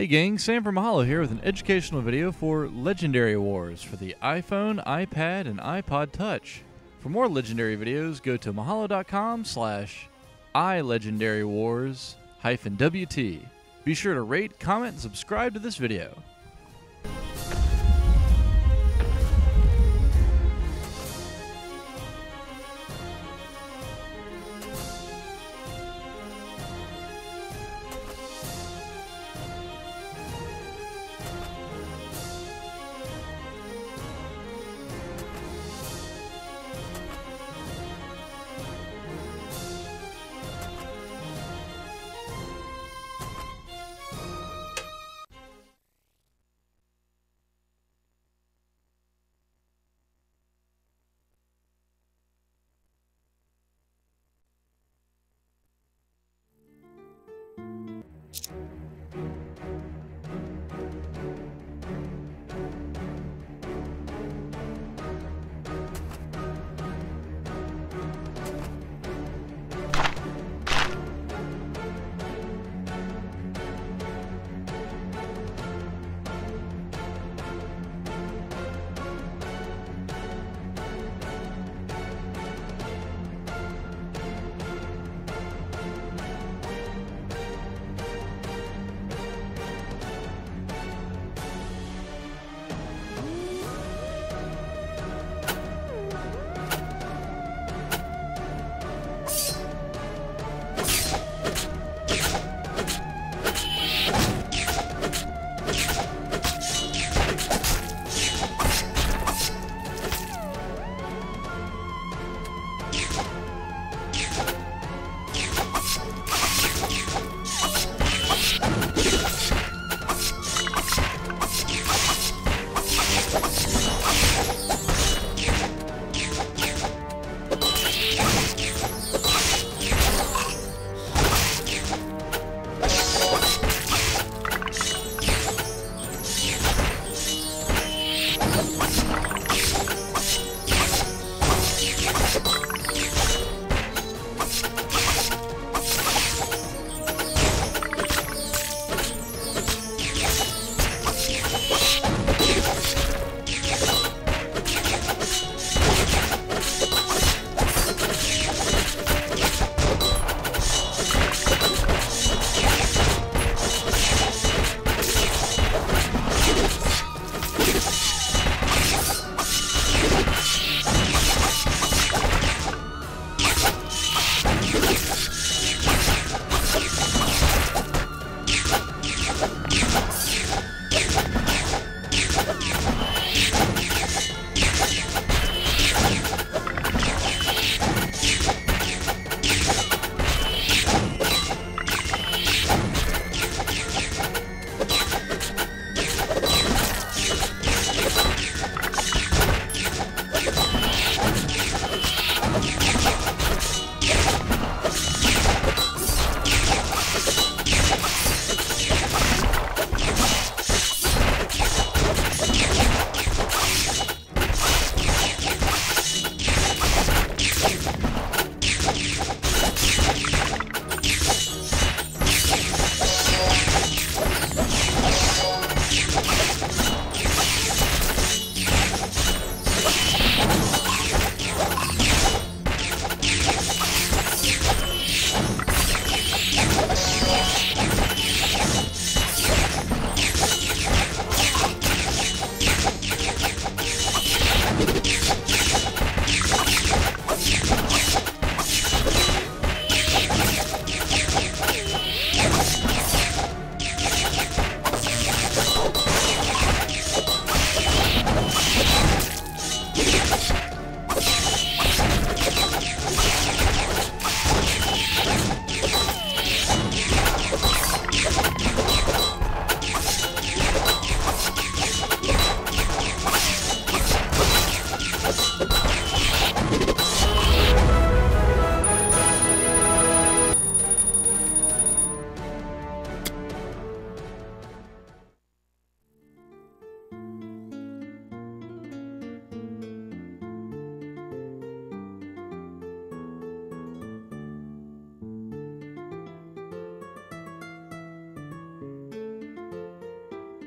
Hey gang, Sam from Mahalo here with an educational video for Legendary Wars for the iPhone, iPad, and iPod Touch. For more Legendary videos, go to mahalo.com/iLegendaryWars-WT. Be sure to rate, comment, and subscribe to this video.